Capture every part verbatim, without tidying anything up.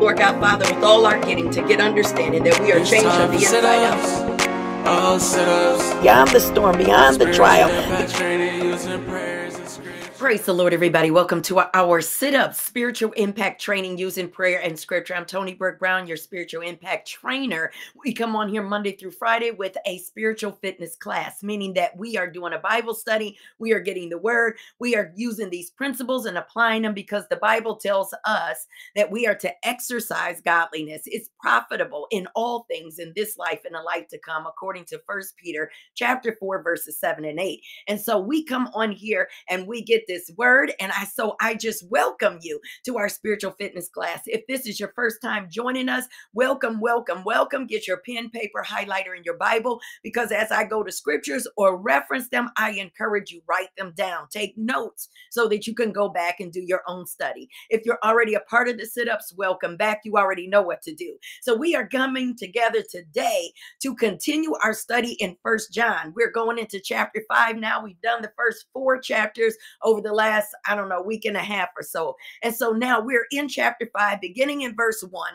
Lord God, Father, with all our getting to get understanding that we are changed from the inside out. Beyond the storm, beyond the trial. Praise the Lord, everybody. Welcome to our, our sit-up spiritual impact training using prayer and scripture. I'm Toni-Brooke Brown, your spiritual impact trainer. We come on here Monday through Friday with a spiritual fitness class, meaning that we are doing a Bible study. We are getting the word. We are using these principles and applying them because the Bible tells us that we are to exercise godliness. It's profitable in all things in this life and the life to come, according to First Peter chapter four, verses seven and eight. And so we come on here and we get this This word, and I so I just welcome you to our spiritual fitness class. If this is your first time joining us, welcome, welcome, welcome. Get your pen, paper, highlighter, and your Bible, because as I go to scriptures or reference them, I encourage you, write them down, take notes so that you can go back and do your own study. If you're already a part of the sit-ups, welcome back. You already know what to do. So we are coming together today to continue our study in First John. We're going into chapter five now. We've done the first four chapters over the the last, I don't know, week and a half or so. And so now we're in chapter five, beginning in verse one.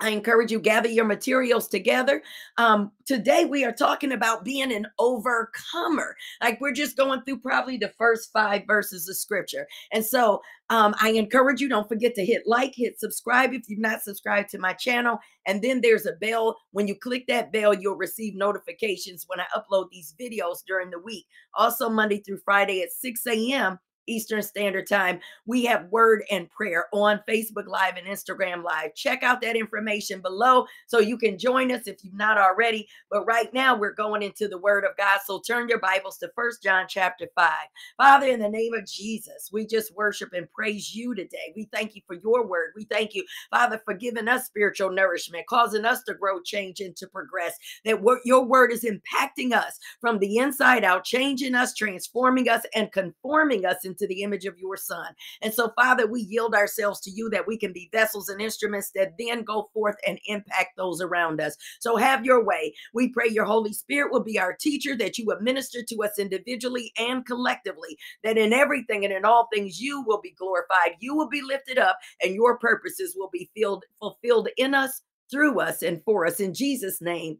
I encourage you, gather your materials together. Um, today, we are talking about being an overcomer. Like, we're just going through probably the first five verses of scripture. And so um, I encourage you, don't forget to hit like, hit subscribe if you've not subscribed to my channel. And then there's a bell. When you click that bell, you'll receive notifications when I upload these videos during the week. Also, Monday through Friday at six a m Eastern Standard Time, we have Word and Prayer on Facebook Live and Instagram Live. Check out that information below so you can join us if you've not already. But right now, we're going into the Word of God. So turn your Bibles to First John chapter five. Father, in the name of Jesus, we just worship and praise you today. We thank you for your word. We thank you, Father, for giving us spiritual nourishment, causing us to grow, change, and to progress. That your word is impacting us from the inside out, changing us, transforming us, and conforming us in into the image of your son. And so, Father, we yield ourselves to you that we can be vessels and instruments that then go forth and impact those around us. So have your way. We pray your Holy Spirit will be our teacher, that you would minister to us individually and collectively, that in everything and in all things you will be glorified, you will be lifted up, and your purposes will be filled, fulfilled in us, through us, and for us. In Jesus' name,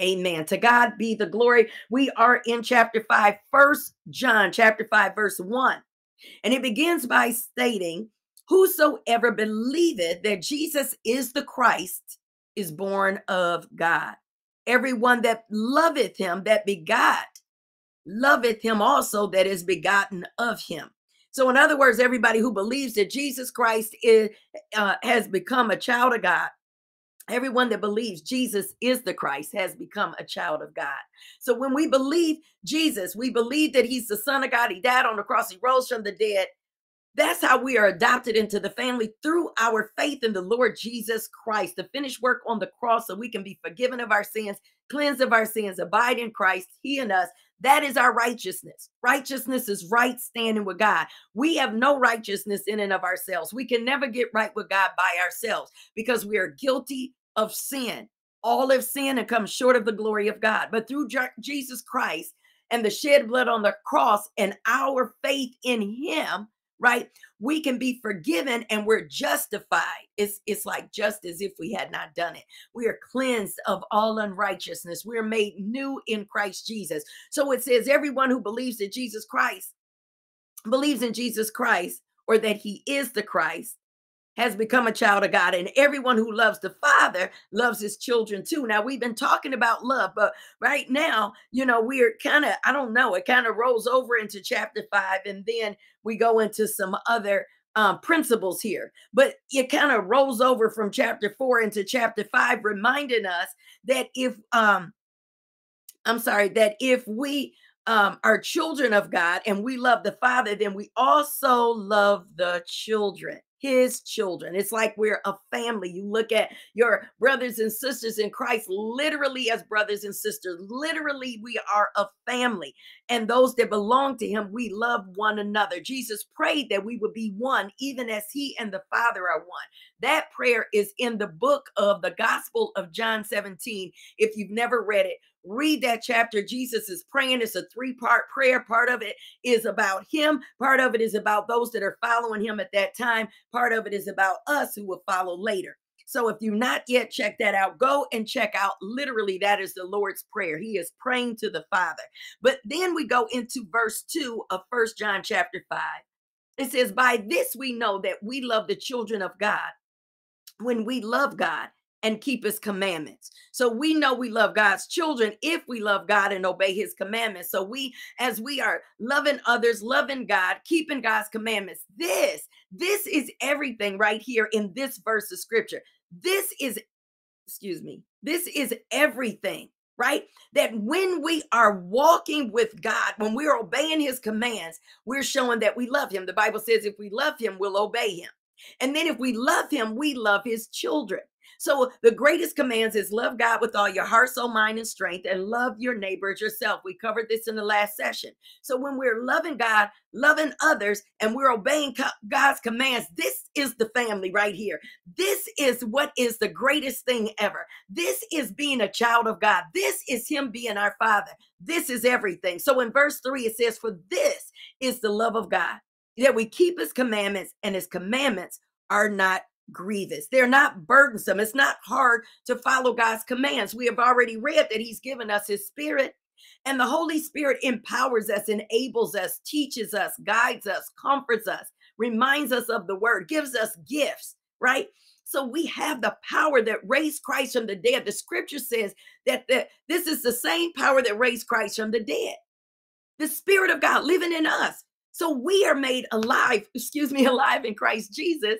amen. To God be the glory. We are in chapter five, First John chapter five, verse one. And it begins by stating, whosoever believeth that Jesus is the Christ is born of God. Everyone that loveth him that begot, loveth him also that is begotten of him. So in other words, everybody who believes that Jesus Christ is, uh, has become a child of God. Everyone that believes Jesus is the Christ has become a child of God. So when we believe Jesus, we believe that he's the Son of God. He died on the cross. He rose from the dead. That's how we are adopted into the family, through our faith in the Lord Jesus Christ, the finished work on the cross, so we can be forgiven of our sins, cleansed of our sins, abide in Christ, he and us. That is our righteousness. Righteousness is right standing with God. We have no righteousness in and of ourselves. We can never get right with God by ourselves, because we are guilty of sin. All have sinned and come short of the glory of God. But through Jesus Christ and the shed blood on the cross and our faith in him, right, we can be forgiven and we're justified. It's, it's like just as if we had not done it. We are cleansed of all unrighteousness. We're made new in Christ Jesus. So it says everyone who believes that Jesus Christ, believes in Jesus Christ, or that he is the Christ, has become a child of God. And everyone who loves the Father loves his children too. Now, we've been talking about love, but right now, you know, we're kind of, I don't know, it kind of rolls over into chapter five, and then we go into some other um, principles here. But it kind of rolls over from chapter four into chapter five, reminding us that if, um, I'm sorry, that if we um, are children of God and we love the Father, then we also love the children. His children. It's like we're a family. You look at your brothers and sisters in Christ, literally as brothers and sisters. Literally, we are a family. And those that belong to him, we love one another. Jesus prayed that we would be one, even as he and the Father are one. That prayer is in the book of the Gospel of John seventeen. If you've never read it, Read that chapter. Jesus is praying. It's a three-part prayer. Part of it is about him. Part of it is about those that are following him at that time. Part of it is about us who will follow later. So if you've not yet checked that out, go and check out. Literally, that is the Lord's Prayer. He is praying to the Father. But then we go into verse two of First John chapter five. It says, by this we know that we love the children of God, when we love God and keep his commandments. So we know we love God's children if we love God and obey his commandments. So we, as we are loving others, loving God, keeping God's commandments, this, this is everything right here in this verse of scripture. This is, excuse me, this is everything, right? That when we are walking with God, when we're obeying his commands, we're showing that we love him. The Bible says if we love him, we'll obey him. And then if we love him, we love his children. So the greatest commands is love God with all your heart, soul, mind, and strength, and love your neighbor as yourself. We covered this in the last session. So when we're loving God, loving others, and we're obeying God's commands, this is the family right here. This is what is the greatest thing ever. This is being a child of God. This is him being our Father. This is everything. So in verse three, it says, for this is the love of God, that we keep his commandments, and his commandments are not grievous. They're not burdensome. It's not hard to follow God's commands. We have already read that he's given us his spirit, and the Holy Spirit empowers us, enables us, teaches us, guides us, comforts us, reminds us of the word, gives us gifts, right? So we have the power that raised Christ from the dead. The scripture says that the, this is the same power that raised Christ from the dead. The Spirit of God living in us. So we are made alive, excuse me, alive in Christ Jesus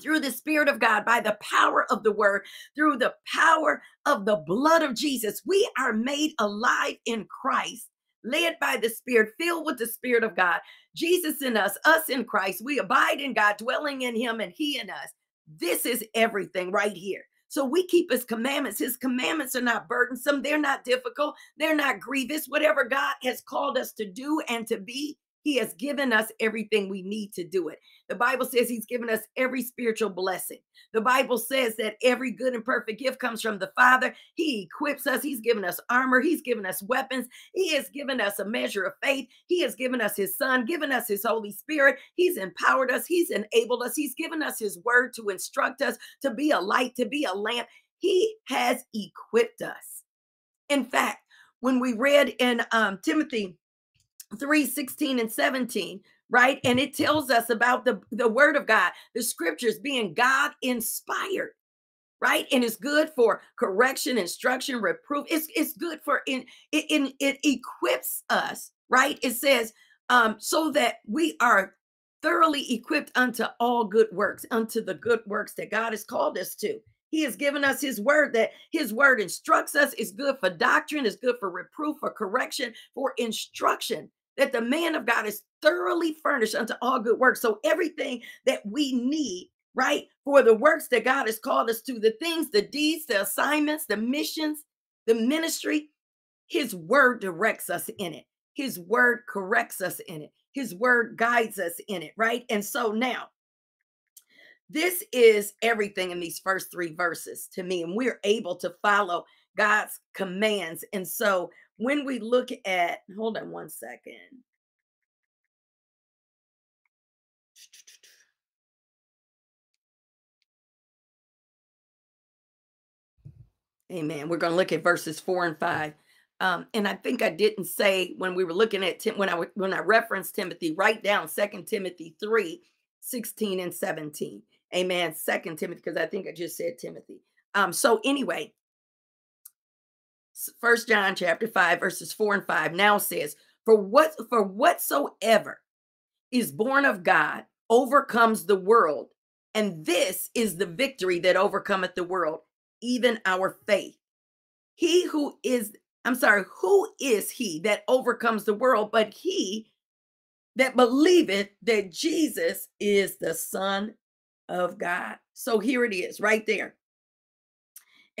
through the Spirit of God, by the power of the word, through the power of the blood of Jesus. We are made alive in Christ, led by the Spirit, filled with the Spirit of God. Jesus in us, us in Christ. We abide in God, dwelling in him, and he in us. This is everything right here. So we keep his commandments. His commandments are not burdensome. They're not difficult. They're not grievous. Whatever God has called us to do and to be, he has given us everything we need to do it. The Bible says he's given us every spiritual blessing. The Bible says that every good and perfect gift comes from the Father. He equips us. He's given us armor. He's given us weapons. He has given us a measure of faith. He has given us his Son, given us his Holy Spirit. He's empowered us. He's enabled us. He's given us his word to instruct us, to be a light, to be a lamp. He has equipped us. In fact, when we read in um, Timothy three sixteen and seventeen, right? And it tells us about the, the word of God, the scriptures being God inspired, right? And it's good for correction, instruction, reproof. It's, it's good for, in, in, it equips us, right? It says, um, so that we are thoroughly equipped unto all good works, unto the good works that God has called us to. He has given us his word, that his word instructs us. It's good for doctrine. It's good for reproof, for correction, for instruction, that the man of God is thoroughly furnished unto all good works. So everything that we need, right, for the works that God has called us to, the things, the deeds, the assignments, the missions, the ministry, his word directs us in it. His word corrects us in it. His word guides us in it, right? And so now, this is everything in these first three verses to me, and we're able to follow God's commands. And so when we look at, hold on one second. Amen. We're going to look at verses four and five. Um, and I think I didn't say when we were looking at, Tim, when I when I referenced Timothy, write down Second Timothy three sixteen and seventeen. Amen. Second Timothy, because I think I just said Timothy. Um, so anyway, First John chapter five, verses four and five now says, For what for whatsoever is born of God overcomes the world, and this is the victory that overcometh the world, even our faith. He who is, I'm sorry, who is he that overcomes the world, but he that believeth that Jesus is the Son of God. So here it is right there.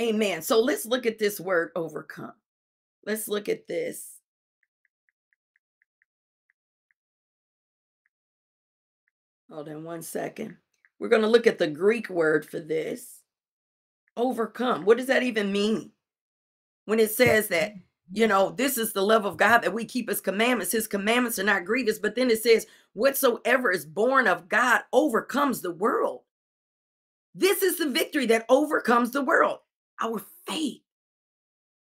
Amen. So let's look at this word overcome. Let's look at this. Hold on one second. We're going to look at the Greek word for this. Overcome. What does that even mean? when it says that, you know, this is the love of God, that we keep his commandments. His commandments are not grievous. But then it says, whatsoever is born of God overcomes the world. This is the victory that overcomes the world, our faith.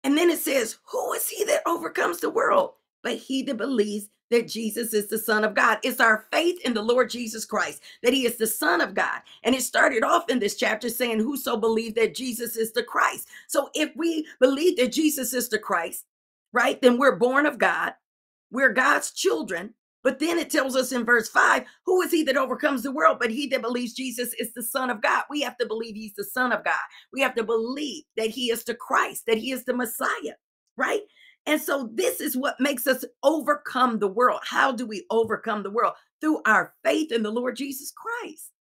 And then it says, who is he that overcomes the world? But he that believes that Jesus is the Son of God. It's our faith in the Lord Jesus Christ, that he is the Son of God. And it started off in this chapter saying, whoso believed that Jesus is the Christ. So if we believe that Jesus is the Christ, right, then we're born of God. We're God's children. But then it tells us in verse five, who is he that overcomes the world? But he that believes Jesus is the Son of God. We have to believe he's the Son of God. We have to believe that he is the Christ, that he is the Messiah, right? And so this is what makes us overcome the world. How do we overcome the world? Through our faith in the Lord Jesus Christ.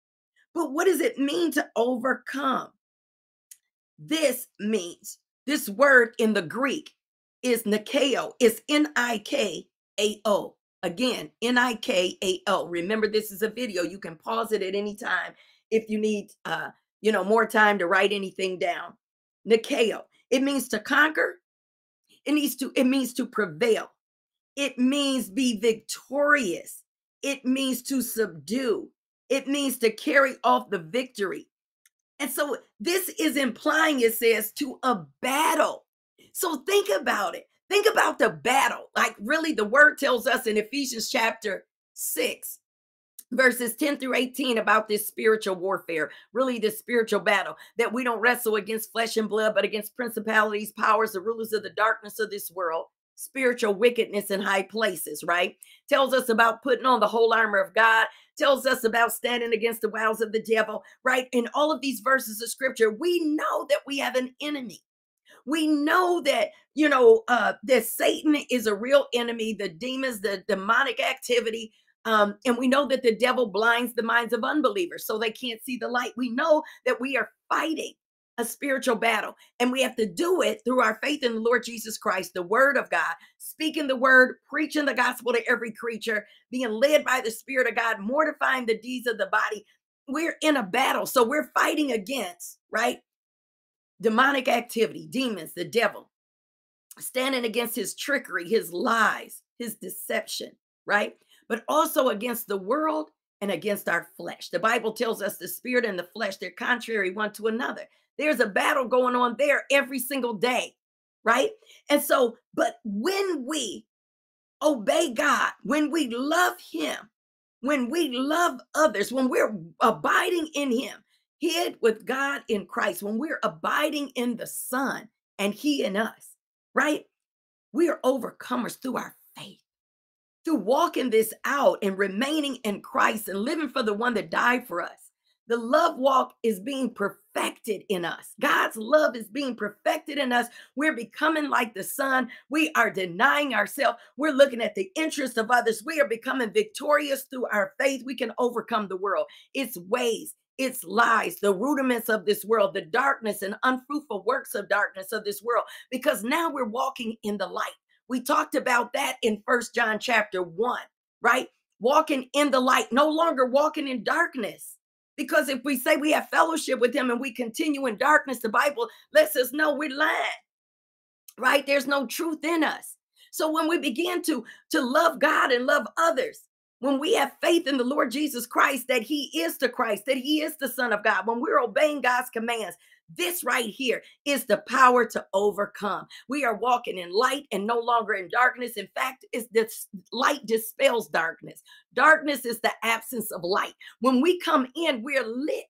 But what does it mean to overcome? This means, this word in the Greek is nikao, it's N I K A O. Again, N I K A O. Remember, this is a video. You can pause it at any time if you need, uh, you know, more time to write anything down. Nikao. It means to conquer. It needs to, it means to prevail. It means be victorious. It means to subdue. It means to carry off the victory. And so this is implying, it says, to a battle. So think about it. Think about the battle. Like, really, the word tells us in Ephesians chapter six, verses ten through eighteen about this spiritual warfare, really this spiritual battle, that we don't wrestle against flesh and blood, but against principalities, powers, the rulers of the darkness of this world, spiritual wickedness in high places, right? Tells us about putting on the whole armor of God, tells us about standing against the wiles of the devil, right? In all of these verses of scripture, we know that we have an enemy. We know that, you know, uh, that Satan is a real enemy, the demons, the demonic activity. Um, and we know that the devil blinds the minds of unbelievers so they can't see the light. We know that we are fighting a spiritual battle, and we have to do it through our faith in the Lord Jesus Christ, the word of God, speaking the word, preaching the gospel to every creature, being led by the Spirit of God, mortifying the deeds of the body. We're in a battle. So we're fighting against, right? Demonic activity, demons, the devil, standing against his trickery, his lies, his deception, right? But also against the world and against our flesh. The Bible tells us the spirit and the flesh, they're contrary one to another. There's a battle going on there every single day, right? And so, but when we obey God, when we love him, when we love others, when we're abiding in him, hid with God in Christ, when we're abiding in the Son and he in us, right? We are overcomers through our faith, through walking this out and remaining in Christ and living for the one that died for us. The love walk is being perfected in us. God's love is being perfected in us. We're becoming like the Son. We are denying ourselves. We're looking at the interests of others. We are becoming victorious through our faith. We can overcome the world, its ways, its lies, the rudiments of this world, the darkness and unfruitful works of darkness of this world, because now we're walking in the light. We talked about that in First John chapter one, right? Walking in the light, no longer walking in darkness. Because if we say we have fellowship with him and we continue in darkness, the Bible lets us know we're lying, right? There's no truth in us. So when we begin to, to love God and love others, when we have faith in the Lord Jesus Christ, that he is the Christ, that he is the Son of God, when we're obeying God's commands, this right here is the power to overcome. We are walking in light and no longer in darkness. In fact, it's this light dispels darkness. Darkness is the absence of light. When we come in, we're lit,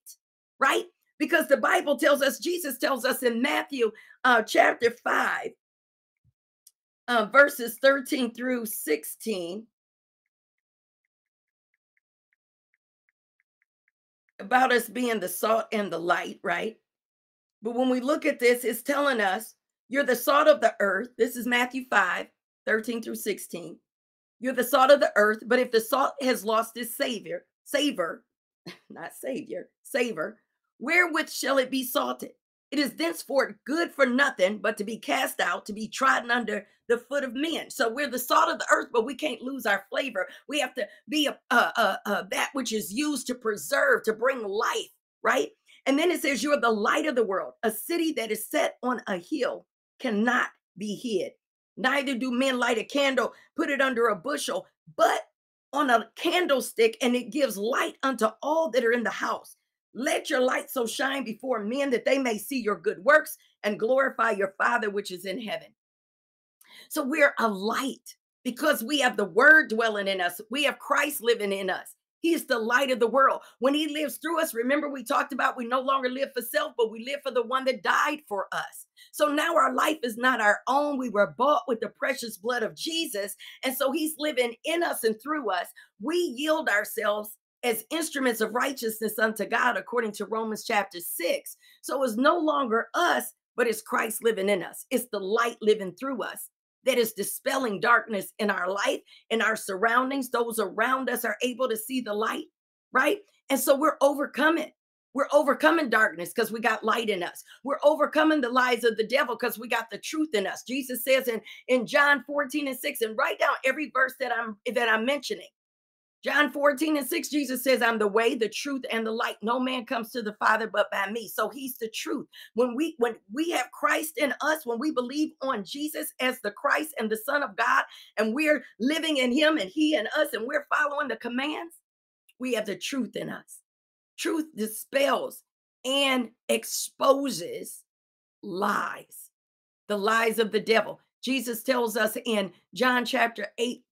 right? Because the Bible tells us, Jesus tells us in Matthew uh, chapter five, uh, verses thirteen through sixteen, about us being the salt and the light, right? But when we look at this, it's telling us, you're the salt of the earth. This is Matthew five, thirteen through sixteen. You're the salt of the earth, but if the salt has lost its savior, savor, not savior, savor, wherewith shall it be salted? It is thenceforth good for nothing but to be cast out, to be trodden under the foot of men. So we're the salt of the earth, but we can't lose our flavor. We have to be a, a, a, a, that which is used to preserve, to bring life, right? And then it says, you're the light of the world. A city that is set on a hill cannot be hid. Neither do men light a candle, put it under a bushel, but on a candlestick, and it gives light unto all that are in the house. Let your light so shine before men that they may see your good works and glorify your Father which is in heaven. So we're a light because we have the word dwelling in us. We have Christ living in us. He is the light of the world. When he lives through us, remember we talked about we no longer live for self, but we live for the one that died for us. So now our life is not our own. We were bought with the precious blood of Jesus. And so he's living in us and through us. We yield ourselves as instruments of righteousness unto God, according to Romans chapter six. So it's no longer us, but it's Christ living in us. It's the light living through us that is dispelling darkness in our life, in our surroundings. Those around us are able to see the light, right? And so we're overcoming. We're overcoming darkness because we got light in us. We're overcoming the lies of the devil because we got the truth in us. Jesus says in, in John fourteen and six, and write down every verse that I'm, that I'm mentioning. John fourteen and six, Jesus says, I'm the way, the truth, and the light. No man comes to the Father but by me. So he's the truth. When we when we have Christ in us, when we believe on Jesus as the Christ and the Son of God, and we're living in him and he in us, and we're following the commands, we have the truth in us. Truth dispels and exposes lies, the lies of the devil. Jesus tells us in John chapter eight,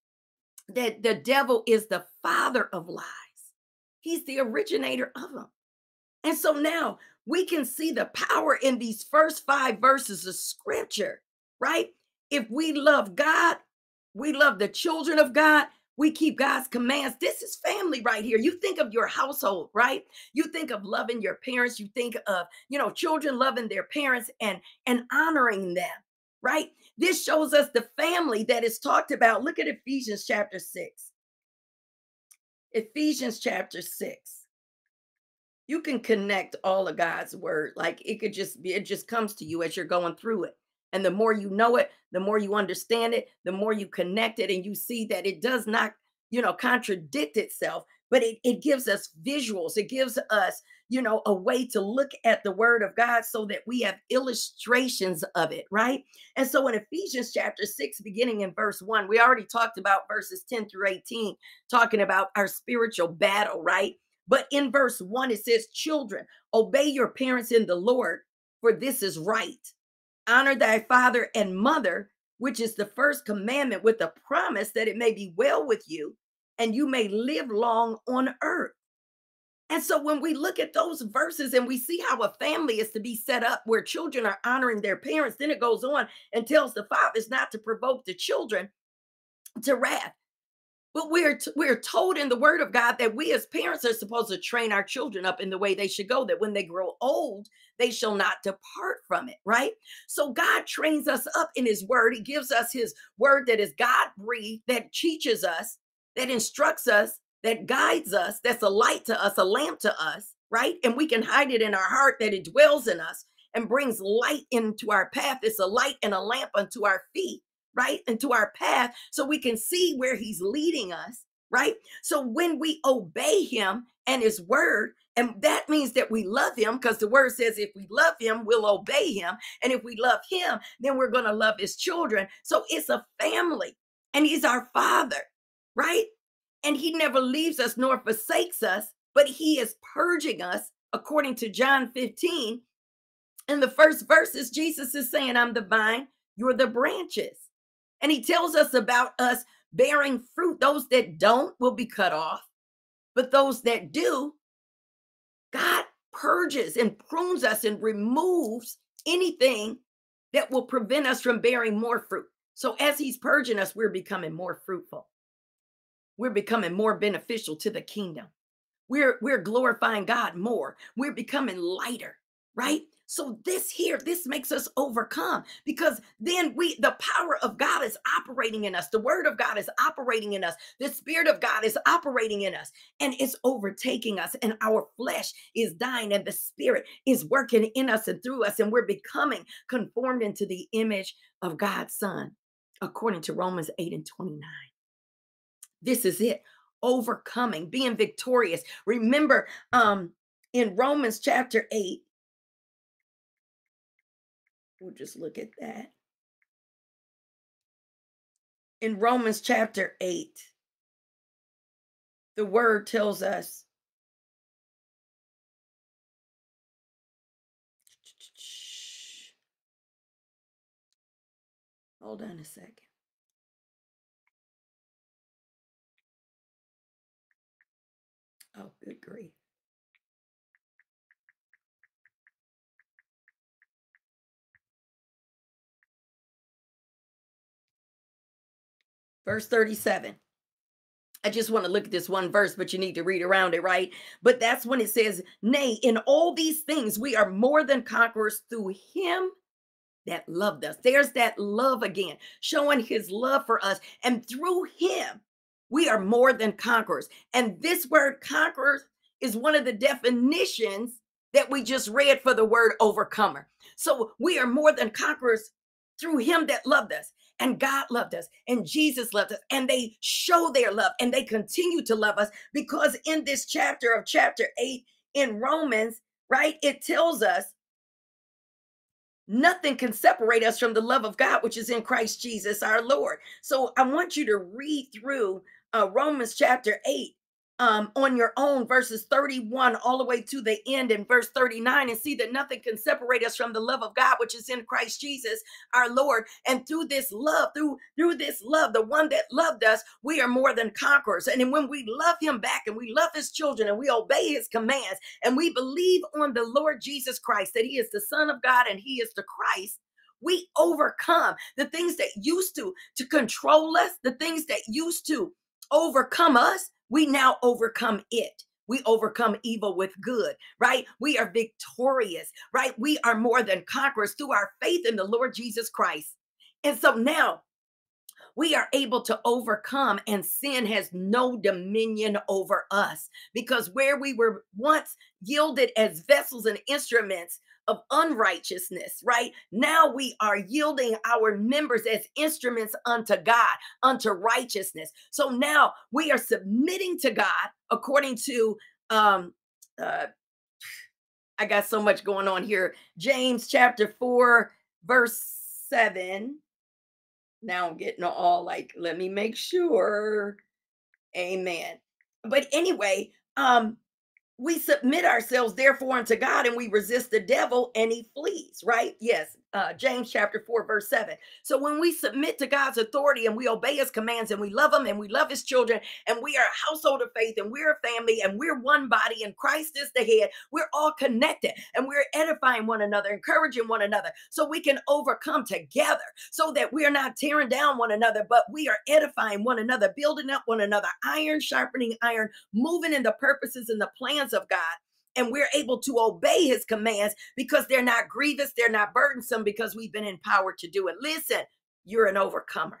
that the devil is the father of lies. He's the originator of them. And so now we can see the power in these first five verses of scripture, right? If we love God, we love the children of God, we keep God's commands. This is family right here. You think of your household, right? You think of loving your parents. You think of, you know, children loving their parents and, and honoring them, right? This shows us the family that is talked about. Look at Ephesians chapter six. Ephesians chapter six. You can connect all of God's word. Like it could just be, it just comes to you as you're going through it. And the more you know it, the more you understand it, the more you connect it, and you see that it does not, you know, contradict itself, but it, it gives us visuals. It gives us, you know, a way to look at the word of God so that we have illustrations of it, right? And so in Ephesians chapter six, beginning in verse one, we already talked about verses ten through eighteen, talking about our spiritual battle, right? But in verse one, it says, children, obey your parents in the Lord, for this is right. Honor thy father and mother, which is the first commandment, with the promise that it may be well with you and you may live long on earth. And so when we look at those verses and we see how a family is to be set up where children are honoring their parents, then it goes on and tells the fathers not to provoke the children to wrath. But we're, we're told in the word of God that we as parents are supposed to train our children up in the way they should go, that when they grow old, they shall not depart from it, right? So God trains us up in his word. He gives us his word that is God-breathed, that teaches us, that instructs us, that guides us, that's a light to us, a lamp to us, right? And we can hide it in our heart that it dwells in us and brings light into our path. It's a light and a lamp unto our feet, right? Into our path so we can see where he's leading us, right? So when we obey him and his word, and that means that we love him, because the word says if we love him, we'll obey him. And if we love him, then we're going to love his children. So it's a family and he's our father, right? And he never leaves us nor forsakes us, but he is purging us. According to John fifteen, in the first verses, Jesus is saying, I'm the vine, you're the branches. And he tells us about us bearing fruit. Those that don't will be cut off, but those that do, God purges and prunes us and removes anything that will prevent us from bearing more fruit. So as he's purging us, we're becoming more fruitful. We're becoming more beneficial to the kingdom. We're, we're glorifying God more. We're becoming lighter, right? So this here, this makes us overcome, because then we, the power of God is operating in us. The word of God is operating in us. The spirit of God is operating in us, and it's overtaking us, and our flesh is dying, and the spirit is working in us and through us, and we're becoming conformed into the image of God's Son, according to Romans eight and twenty-nine. This is it, overcoming, being victorious. Remember, um, in Romans chapter eight, we'll just look at that. in Romans chapter eight, the word tells us, hold on a second. Oh, good grief. Verse thirty-seven. I just want to look at this one verse, but you need to read around it, right? But that's when it says, nay, in all these things, we are more than conquerors through him that loved us. There's that love again, showing his love for us. And through him, we are more than conquerors. And this word conquerors is one of the definitions that we just read for the word overcomer. So we are more than conquerors through him that loved us. And God loved us, and Jesus loved us, and they show their love, and they continue to love us, because in this chapter of chapter eight in Romans, right, it tells us nothing can separate us from the love of God, which is in Christ Jesus our Lord. So I want you to read through uh, Romans chapter eight um, on your own, verses thirty-one all the way to the end in verse thirty-nine, and see that nothing can separate us from the love of God, which is in Christ Jesus our Lord. And through this love, through, through this love, the one that loved us, we are more than conquerors. And then when we love him back, and we love his children, and we obey his commands, and we believe on the Lord Jesus Christ, that he is the Son of God and he is the Christ, we overcome the things that used to, to control us, the things that used to overcome us. We now overcome it. We overcome evil with good, right? We are victorious, right? We are more than conquerors through our faith in the Lord Jesus Christ. And so now we are able to overcome, and sin has no dominion over us, because where we were once yielded as vessels and instruments of unrighteousness, right? Now we are yielding our members as instruments unto God, unto righteousness. So now we are submitting to God according to, um, uh, I got so much going on here. James chapter four, verse seven. Now I'm getting all like, let me make sure. Amen. But anyway, um, we submit ourselves therefore unto God, and we resist the devil and he flees, right? Yes. Uh, James chapter four, verse seven. So when we submit to God's authority and we obey his commands, and we love him and we love his children, and we are a household of faith, and we're a family, and we're one body, and Christ is the head, we're all connected, and we're edifying one another, encouraging one another, so we can overcome together, so that we're not tearing down one another, but we are edifying one another, building up one another, iron sharpening iron, moving in the purposes and the plans of God. And we're able to obey his commands because they're not grievous, they're not burdensome, because we've been empowered to do it. Listen, you're an overcomer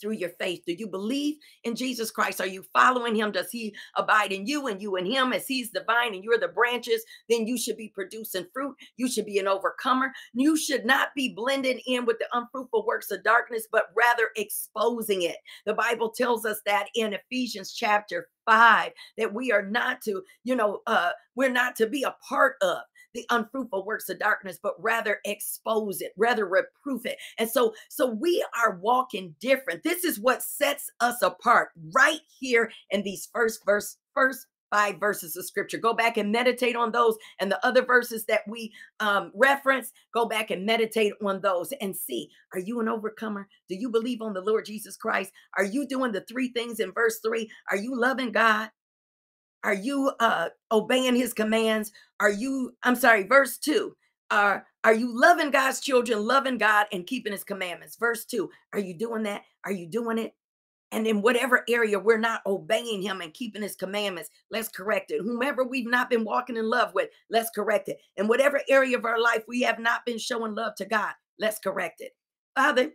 through your faith. Do you believe in Jesus Christ? Are you following him? Does he abide in you, and you in him? As he's the vine and you're the branches, then you should be producing fruit. You should be an overcomer. You should not be blending in with the unfruitful works of darkness, but rather exposing it. The Bible tells us that in Ephesians chapter five, that we are not to, you know, uh, we're not to be a part of the unfruitful works of darkness, but rather expose it, rather reproof it. And so, so we are walking different. This is what sets us apart right here in these first verse, first five verses of scripture. Go back and meditate on those, and the other verses that we um, reference. Go back and meditate on those and see, are you an overcomer? Do you believe on the Lord Jesus Christ? Are you doing the three things in verse three? Are you loving God? Are you uh, obeying his commands? Are you, I'm sorry, verse two, uh, are you loving God's children, loving God and keeping his commandments? Verse two, are you doing that? Are you doing it? And in whatever area we're not obeying him and keeping his commandments, let's correct it. Whomever we've not been walking in love with, let's correct it. In whatever area of our life we have not been showing love to God, let's correct it. Father,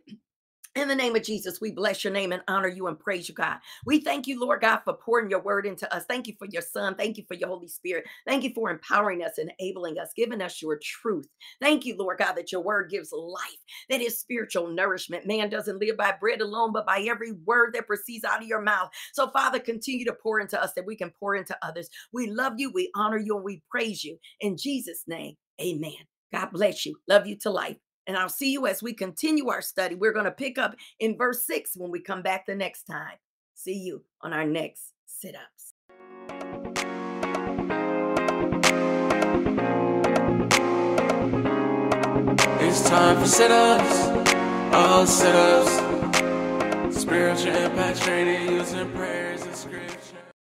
in the name of Jesus, we bless your name and honor you and praise you, God. We thank you, Lord God, for pouring your word into us. Thank you for your son. Thank you for your Holy Spirit. Thank you for empowering us, enabling us, giving us your truth. Thank you, Lord God, that your word gives life, that is spiritual nourishment. Man doesn't live by bread alone, but by every word that proceeds out of your mouth. So, Father, continue to pour into us that we can pour into others. We love you, we honor you, and we praise you. In Jesus' name, amen. God bless you. Love you to life. And I'll see you as we continue our study. We're going to pick up in verse six when we come back the next time. See you on our next sit-ups. It's time for sit-ups, all sit-ups, spiritual impact training using prayers and scripture.